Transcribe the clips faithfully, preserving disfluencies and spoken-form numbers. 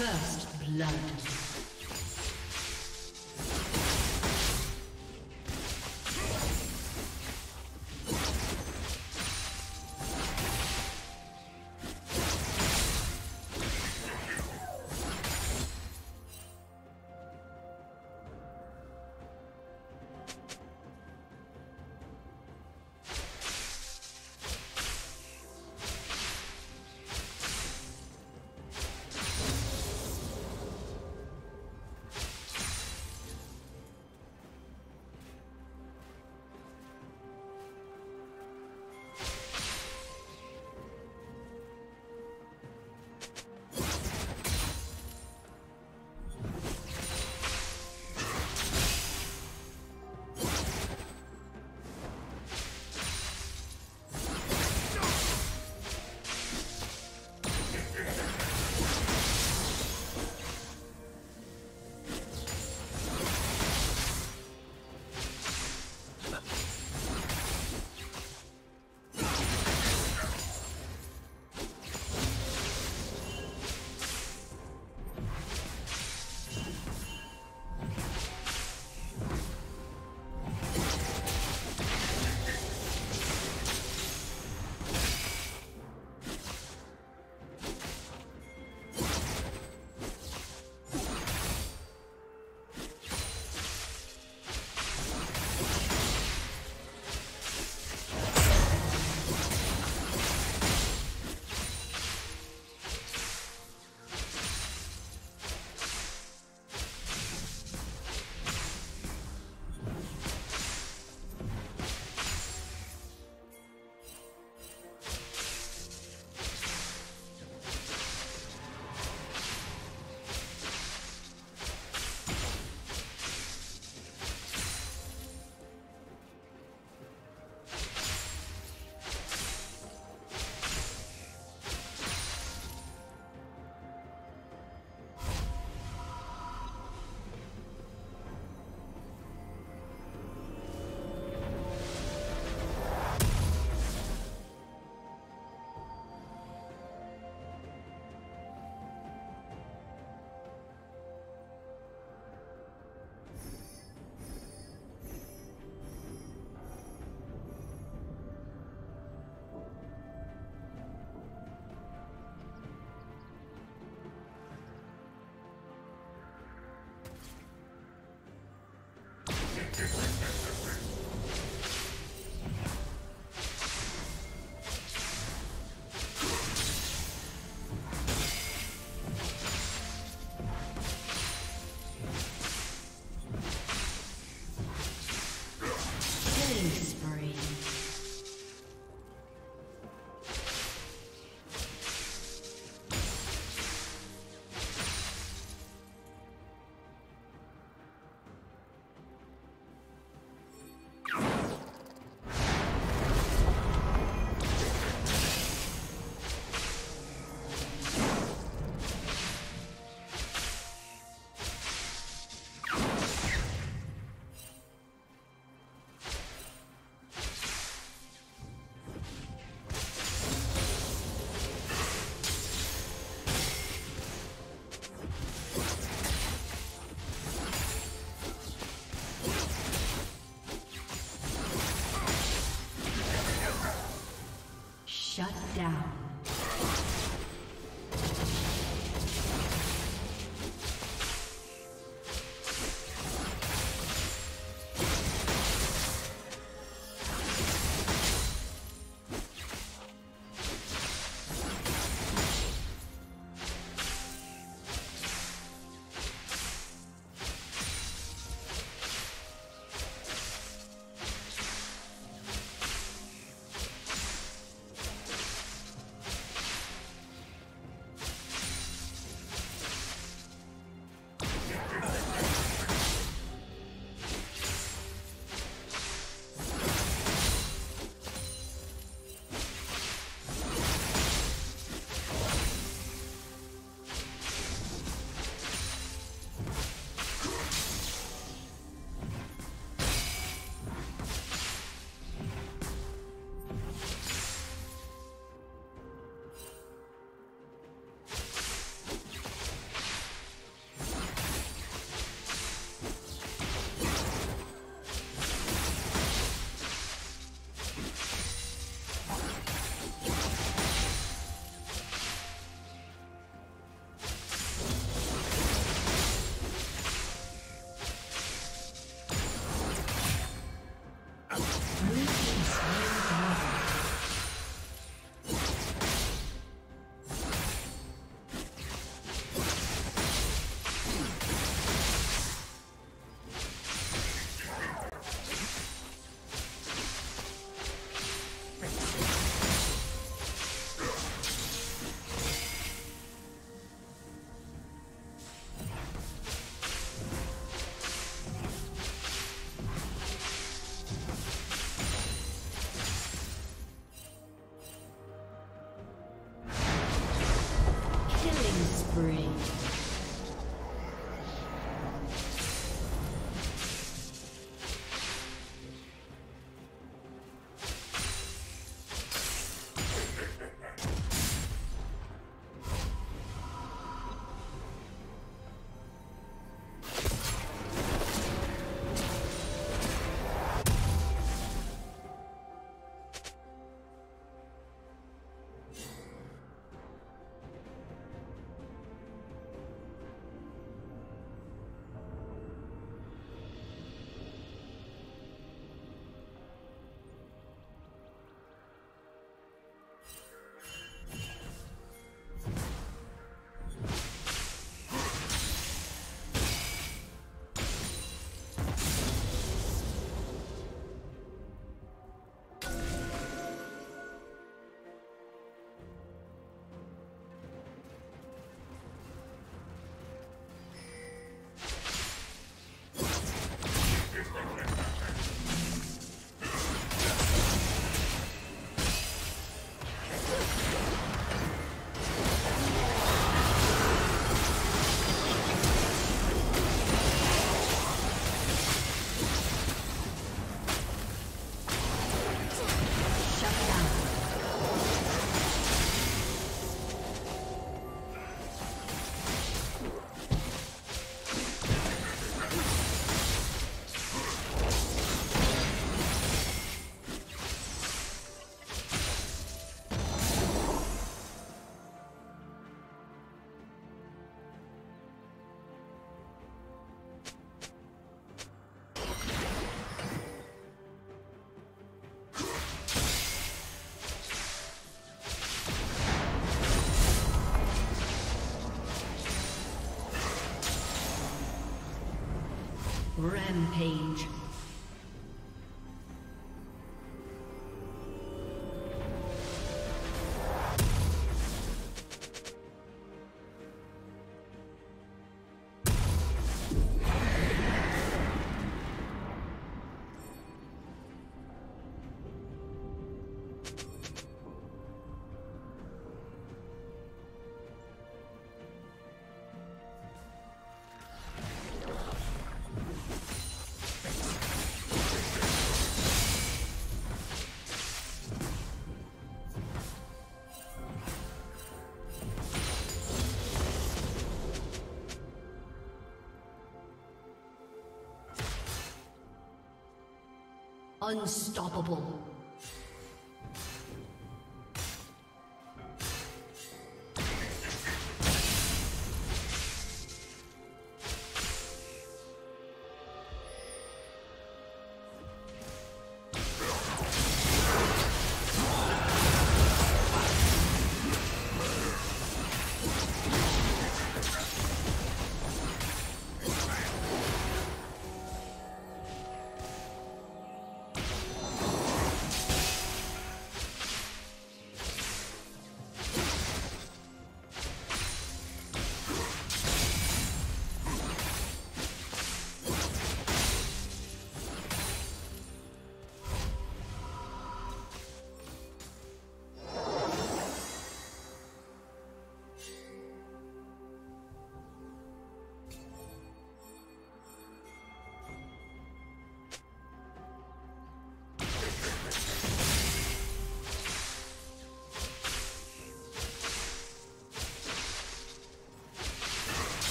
First blood. spree. Rampage. Unstoppable.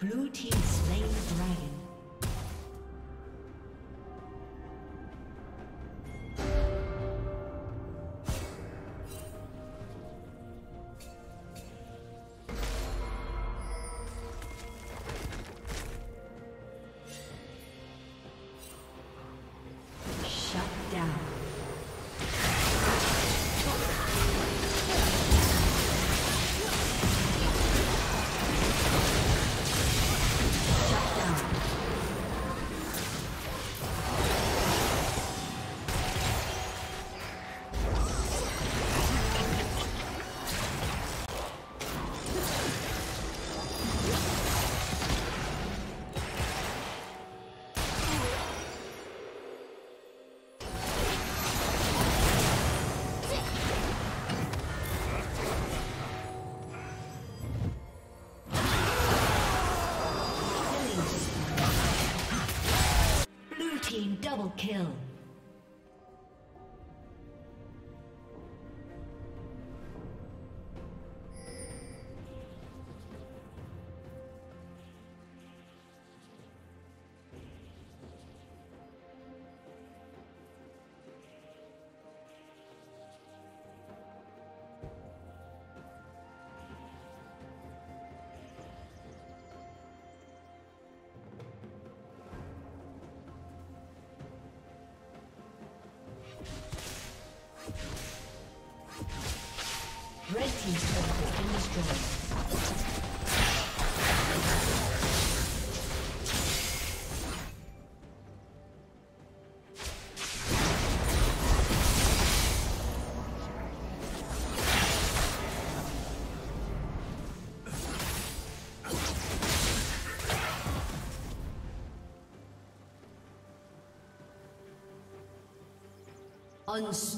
Blue team slain the dragon.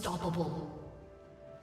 Double kill.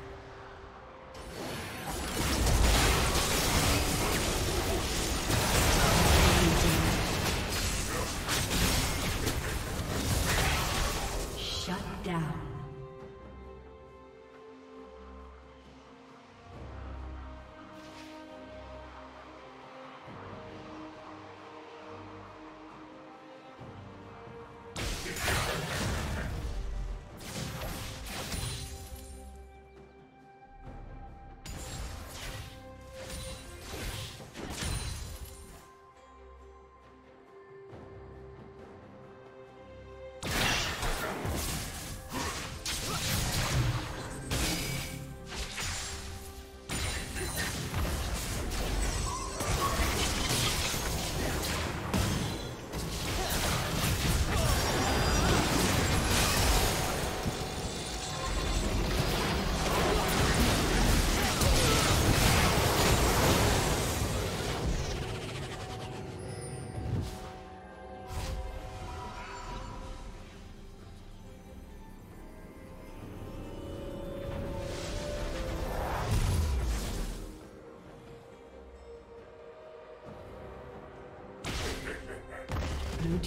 Blue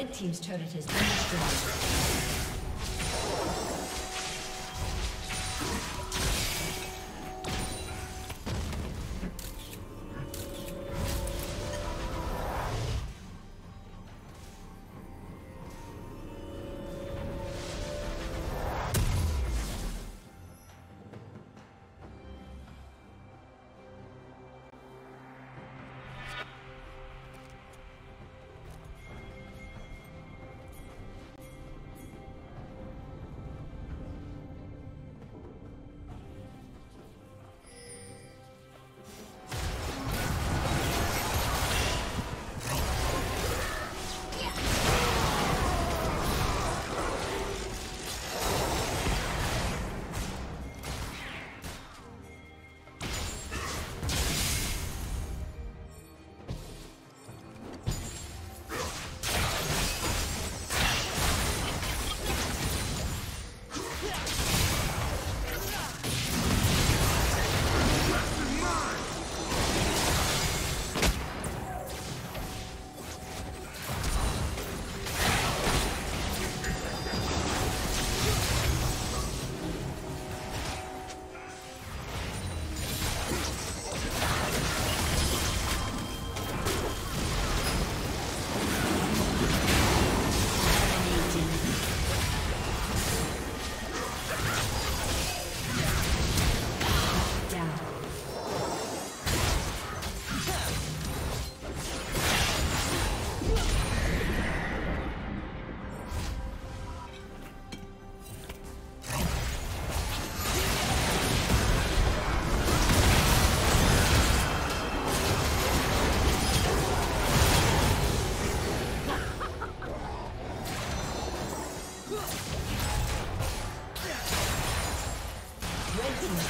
Red team's turret has been destroyed.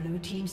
Blue team's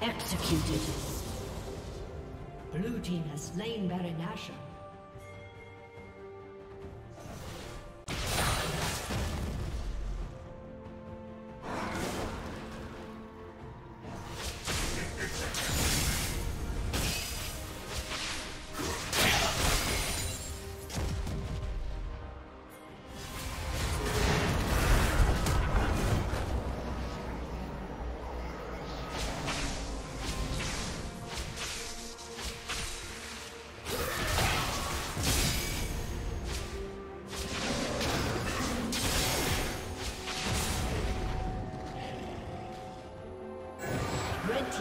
Executed. Blue team has slain Baron Nashor.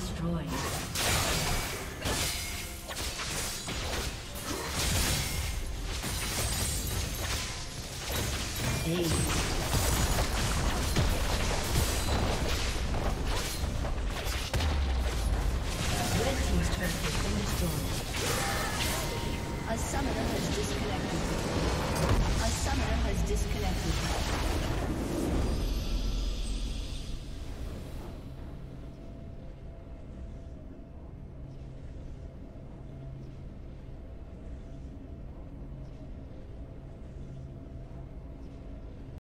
spree. Hey.